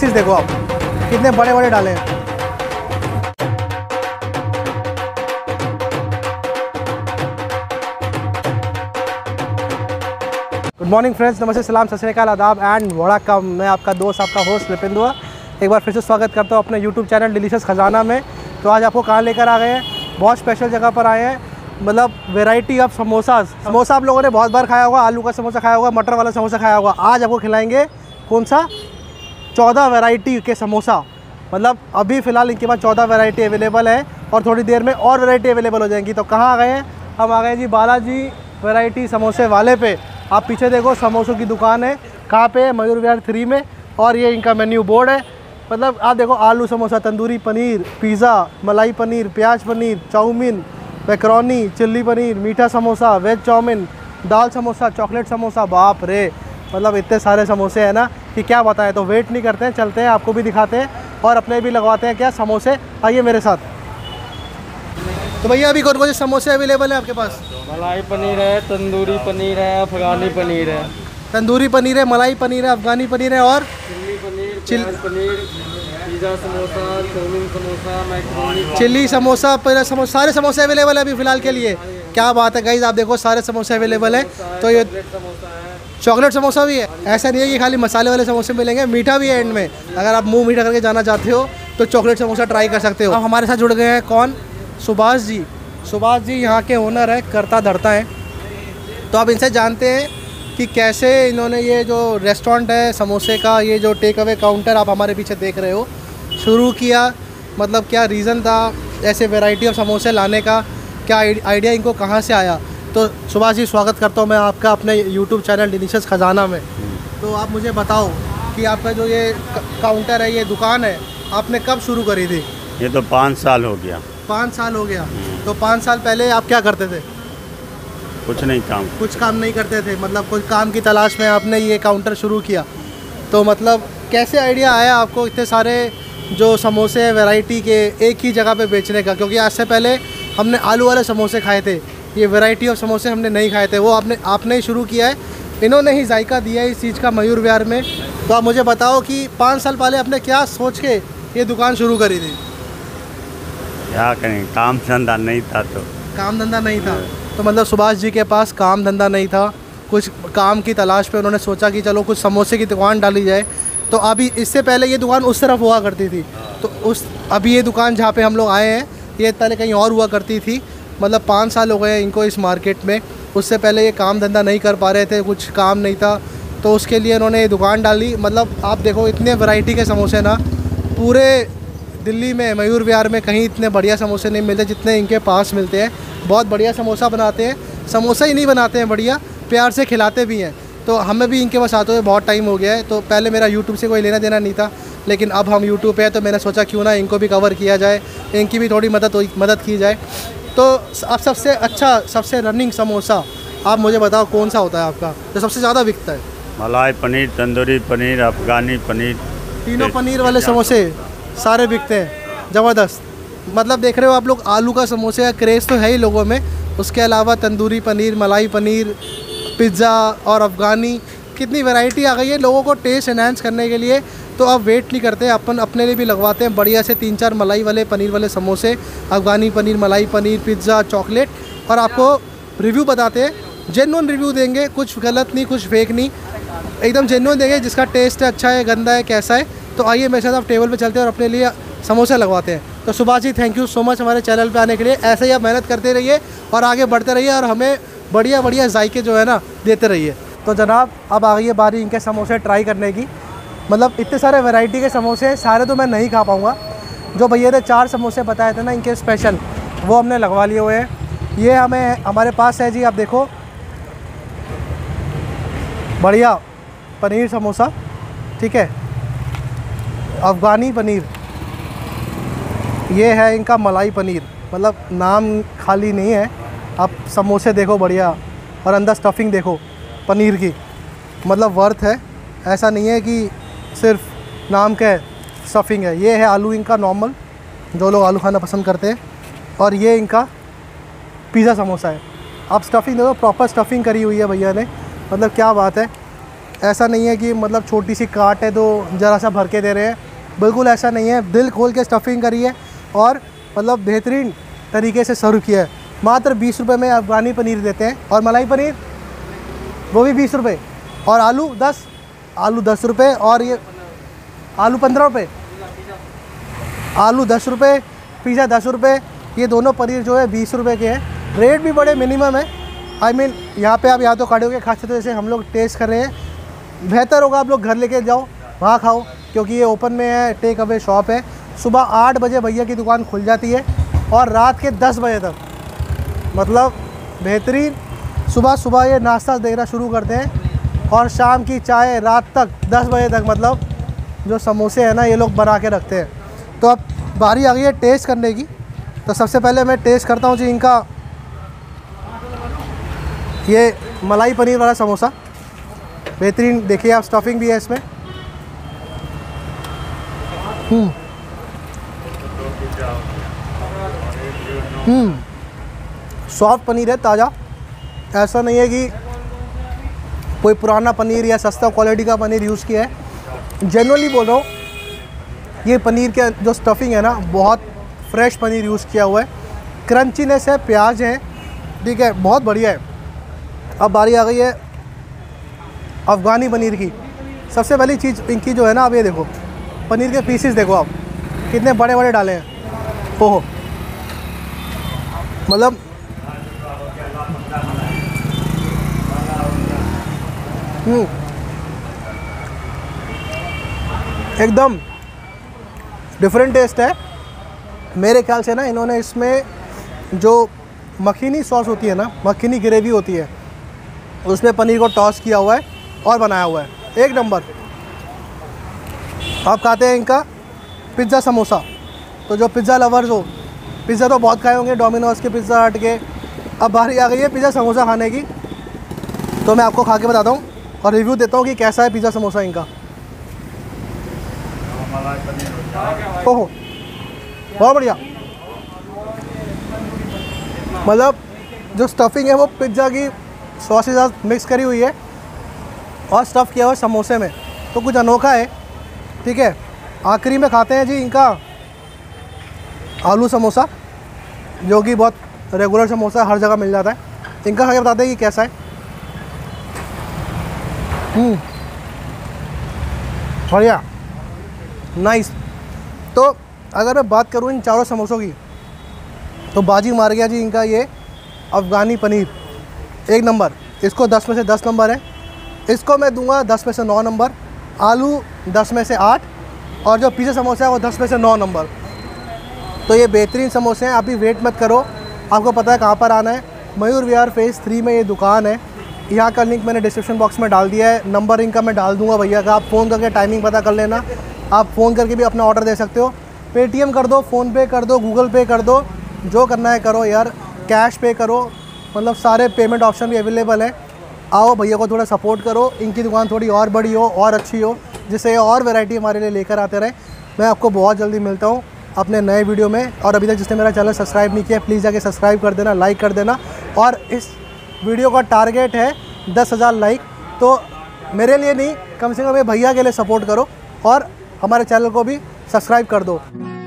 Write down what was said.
Pieces देखो आप कितने बड़े बड़े डाले हैं। गुड मॉर्निंग फ्रेंड्स, नमस्ते, सलाम, सत श्री अकाल, आदाब एंड वड़कम। मैं आपका दोस्त, आपका होस्ट लिपिन दुआ एक बार फिर से स्वागत करता हूँ अपने यूट्यूब चैनल डिलीशियस खजाना में। तो आज आपको कहाँ लेकर आ गए हैं, बहुत स्पेशल जगह पर आए हैं, मतलब वेराइटी ऑफ समोसा। आप लोगों ने बहुत बार खाया होगा, आलू का समोसा खाया होगा, मटर वाला समोसा खाया होगा। आज आपको खिलाएंगे कौन सा, 14 वेराइटी के समोसा। मतलब अभी फ़िलहाल इनके पास 14 वेराइटी अवेलेबल है और थोड़ी देर में और वेराइटी अवेलेबल हो जाएंगी। तो कहाँ आ गए हैं हम, आ गए जी बालाजी वेराइटी समोसे वाले पे। आप पीछे देखो समोसों की दुकान है, कहाँ पे है, मयूर विहार 3 में। और ये इनका मेन्यू बोर्ड है, मतलब आप देखो आलू समोसा, तंदूरी पनीर, पिज़्ज़ा, मलाई पनीर, प्याज paneer, chow mein, macaroni, chilli paneer, मीठा समोसा, वेज चाउमीन, दाल समोसा, चॉकलेट समोसा। बाप रे, मतलब इतने सारे समोसे हैं ना कि क्या बताएं। तो वेट नहीं करते हैं, चलते हैं, आपको भी दिखाते हैं और अपने भी लगवाते हैं क्या समोसे। आइए मेरे साथ। तो भैया अभी कौन कौन से समोसे अवेलेबल है आपके पास? मलाई पनीर है, तंदूरी पनीर है, अफगानी पनीर है, मलाई पनीर है, अफगानी पनीर है और चिल्ली समोसा, सारे समोसे अवेलेबल है अभी फ़िलहाल के लिए। क्या बात है गाइज, आप देखो सारे समोसे अवेलेबल है। तो ये चॉकलेट समोसा भी है, ऐसा नहीं है कि खाली मसाले वाले समोसे मिलेंगे, मीठा भी है एंड में। अगर आप मुंह मीठा करके जाना चाहते हो तो चॉकलेट समोसा ट्राई कर सकते हो। अब हमारे साथ जुड़ गए हैं कौन, सुभाष जी। सुभाष जी यहाँ के ओनर है, करता धरता है। तो आप इनसे जानते हैं कि कैसे इन्होंने ये जो रेस्टोरेंट है समोसे का, ये जो टेक अवे काउंटर आप हमारे पीछे देख रहे हो, शुरू किया। मतलब क्या रीज़न था ऐसे वैरायटी ऑफ समोसे लाने का, क्या आइडिया इनको कहाँ से आया। तो सुभाष जी स्वागत करता हूँ मैं आपका अपने यूट्यूब चैनल डिलीशियस खजाना में। तो आप मुझे बताओ कि आपका जो ये काउंटर है, ये दुकान है, आपने कब शुरू करी थी? ये तो 5 साल हो गया। 5 साल हो गया। तो 5 साल पहले आप क्या करते थे? कुछ नहीं, कुछ काम नहीं करते थे। मतलब कुछ काम की तलाश में आपने ये काउंटर शुरू किया। तो मतलब कैसे आइडिया आया आपको इतने सारे जो समोसे वैरायटी के एक ही जगह पे बेचने का? क्योंकि आज से पहले हमने आलू वाले समोसे खाए थे, ये वैरायटी ऑफ समोसे हमने नहीं खाए थे, वो आपने ही शुरू किया है, इन्होंने ही जायका दिया है इस चीज़ का मयूर विहार में। तो आप मुझे बताओ कि 5 साल पहले आपने क्या सोच के ये दुकान शुरू करी थी? क्या करें, काम धंधा नहीं था। तो काम धंधा नहीं था, तो मतलब सुभाष जी के पास काम धंधा नहीं था, कुछ काम की तलाश पे उन्होंने सोचा कि चलो कुछ समोसे की दुकान डाली जाए। तो अभी इससे पहले ये दुकान उस तरफ हुआ करती थी, तो उस अभी ये दुकान जहाँ पे हम लोग आए हैं ये पहले कहीं और हुआ करती थी। मतलब 5 साल हो गए इनको इस मार्केट में, उससे पहले ये काम धंधा नहीं कर पा रहे थे, कुछ काम नहीं था, तो उसके लिए उन्होंने ये दुकान डाली। मतलब आप देखो इतने वैरायटी के समोसे ना, पूरे दिल्ली में मयूर विहार में कहीं इतने बढ़िया समोसे नहीं मिलते जितने इनके पास मिलते हैं। बहुत बढ़िया समोसा बनाते हैं, समोसा ही नहीं बनाते हैं बढ़िया, प्यार से खिलाते भी हैं। तो हमें भी इनके पास आते हुए बहुत टाइम हो गया है। तो पहले मेरा YouTube से कोई लेना देना नहीं था, लेकिन अब हम YouTube पे है तो मैंने सोचा क्यों ना इनको भी कवर किया जाए, इनकी भी थोड़ी मदद की जाए। तो अब सबसे अच्छा, सबसे रनिंग समोसा आप मुझे बताओ कौन सा होता है आपका, जो सबसे ज़्यादा बिकता है? मलाई पनीर, तंदूरी पनीर, अफगानी पनीर, तीनों पनीर वाले समोसे सारे बिकते हैं, ज़बरदस्त। मतलब देख रहे हो आप लोग, आलू का समोसे का क्रेज़ तो है ही लोगों में, उसके अलावा तंदूरी पनीर, मलाई पनीर, पिज़्ज़ा और अफ़गानी, कितनी वैरायटी आ गई है लोगों को टेस्ट एनहांस करने के लिए। तो अब वेट नहीं करते, अपन अपने लिए भी लगवाते हैं बढ़िया से 3-4 मलाई वाले पनीर वाले समोसे, अफ़गानी पनीर, मलाई पनीर, पिज़्ज़ा, चॉकलेट, और आपको रिव्यू बताते हैं। जेन्युइन रिव्यू देंगे, कुछ गलत नहीं, कुछ फेक नहीं, एकदम जेन्युइन देंगे, जिसका टेस्ट अच्छा है, गंदा है, कैसा है। तो आइए मेरे साथ आप टेबल पर चलते हैं और अपने लिए समोसे लगवाते हैं। तो Subhash ji thank you so much हमारे चैनल पे आने के लिए। ऐसे ही आप मेहनत करते रहिए और आगे बढ़ते रहिए और हमें बढ़िया बढ़िया जायके जो है ना देते रहिए। तो जनाब अब आ गई है बारी इनके समोसे ट्राई करने की। मतलब इतने सारे वैरायटी के समोसे, सारे तो मैं नहीं खा पाऊँगा। जो भैया ने 4 समोसे बताए थे ना इनके स्पेशल, वो हमने लगवा लिए हुए हैं। ये हमारे पास है जी, आप देखो बढ़िया पनीर समोसा, ठीक है, अफ़गानी पनीर, ये है इनका मलाई पनीर। मतलब नाम खाली नहीं है, आप समोसे देखो बढ़िया और अंदर स्टफिंग देखो पनीर की, मतलब वर्थ है, ऐसा नहीं है कि सिर्फ नाम का स्टफिंग है। ये है आलू इनका नॉर्मल, जो लोग आलू खाना पसंद करते हैं, और ये इनका पिज़्ज़ा समोसा है। आप स्टफिंग देखो, प्रॉपर स्टफिंग करी हुई है भैया ने, मतलब क्या बात है। ऐसा नहीं है कि मतलब छोटी सी काट है तो ज़रा सा भर के दे रहे हैं, बिल्कुल ऐसा नहीं है। दिल खोल के स्टफिंग करी है और मतलब बेहतरीन तरीके से सर्व किया है। मात्र 20 रुपये में अफगानी पनीर देते हैं, और मलाई पनीर वो भी 20 रुपये, और आलू 10 रुपये, और ये आलू 15 रुपये, आलू 10 रुपये, पिज़्ज़ा 10 रुपये। ये दोनों पनीर जो है 20 रुपये के हैं। रेट भी बड़े मिनिमम है। आई मीन यहाँ पे आप यहाँ तो खड़े होकर खा सकते हो, जैसे हम लोग टेस्ट कर रहे हैं। बेहतर होगा आप लोग घर लेके जाओ, वहाँ खाओ, क्योंकि ये ओपन में है, टेक अवे शॉप है। सुबह 8 बजे भैया की दुकान खुल जाती है और रात के 10 बजे तक, मतलब बेहतरीन। सुबह सुबह ये नाश्ता देना शुरू करते हैं और शाम की चाय रात तक 10 बजे तक, मतलब जो समोसे हैं ना ये लोग बना के रखते हैं। तो अब बारी आ गई है टेस्ट करने की। तो सबसे पहले मैं टेस्ट करता हूँ जी इनका ये मलाई पनीर वाला समोसा। बेहतरीन देखिए आप, स्टफिंग भी है इसमें। सॉफ्ट पनीर है, ताज़ा, ऐसा नहीं है कि कोई पुराना पनीर या सस्ता क्वालिटी का पनीर यूज़ किया है। जनरली बोल रहा हूँ, ये पनीर के जो स्टफिंग है ना बहुत फ्रेश पनीर यूज़ किया हुआ है। क्रंचीनेस है, प्याज है, ठीक है, बहुत बढ़िया है। अब बारी आ गई है अफ़गानी पनीर की। सबसे पहली चीज़ इनकी जो है ना, अब ये देखो पनीर के पीसेस देखो आप, कितने बड़े बड़े डाले हैं। ओहो, मतलब एकदम डिफरेंट टेस्ट है। मेरे ख्याल से ना इन्होंने इसमें जो मखनी सॉस होती है ना, मखनी ग्रेवी होती है, उसमें पनीर को टॉस किया हुआ है और बनाया हुआ है। एक नंबर। आप खाते हैं इनका पिज़्ज़ा समोसा। तो जो पिज़्ज़ा लवर्स हो, पिज़्ज़ा तो बहुत खाए होंगे, डोमिनोज के, पिज़्ज़ा हट के। अब बारी आ गई है पिज़्ज़ा समोसा खाने की। तो मैं आपको खा के बताता हूँ और रिव्यू देता हूँ कि कैसा है पिज़्ज़ा समोसा इनका। ओहो, बहुत बढ़िया। मतलब जो स्टफिंग है वो पिज़्ज़ा की सॉस के साथ मिक्स करी हुई है और स्टफ़ किया हुआ है समोसे में, तो कुछ अनोखा है, ठीक है। आखिरी में खाते हैं जी इनका आलू समोसा, जो कि बहुत रेगुलर समोसा हर जगह मिल जाता है। इनका खा के बताते हैं कि कैसा है। बढ़िया, नाइस। तो अगर मैं बात करूँ इन चारों समोसों की, तो बाजी मार गया जी इनका ये अफ़गानी पनीर। एक नंबर, इसको 10 में से 10 नंबर है। इसको मैं दूंगा 10 में से 9 नंबर। आलू 10 में से 8, और जो पिज़्ज़ा समोसा है वो 10 में से 9 नंबर। तो ये बेहतरीन समोसे हैं। आप भी वेट मत करो, आपको पता है कहाँ पर आना है। मयूर विहार फेज़ 3 में ये दुकान है। यहाँ का लिंक मैंने डिस्क्रिप्शन बॉक्स में डाल दिया है। नंबर इनका मैं डाल दूँगा भैया का, आप फ़ोन करके टाइमिंग पता कर लेना। आप फ़ोन करके भी अपना ऑर्डर दे सकते हो। पेटीएम कर दो, फ़ोन पे कर दो, गूगल पे कर दो, जो करना है करो यार, कैश पे करो, मतलब सारे पेमेंट ऑप्शन भी अवेलेबल हैं। आओ भैया को थोड़ा सपोर्ट करो, इनकी दुकान थोड़ी और बड़ी हो और अच्छी हो, जिससे और वैरायटी हमारे लिए लेकर आते रहें। मैं आपको बहुत जल्दी मिलता हूँ अपने नए वीडियो में। और अभी तक जिसने मेरा चैनल सब्सक्राइब नहीं किया, प्लीज़ जाके सब्सक्राइब कर देना, लाइक कर देना। और इस वीडियो का टारगेट है 10,000 लाइक, तो मेरे लिए नहीं, कम से कम भैया के लिए सपोर्ट करो और हमारे चैनल को भी सब्सक्राइब कर दो।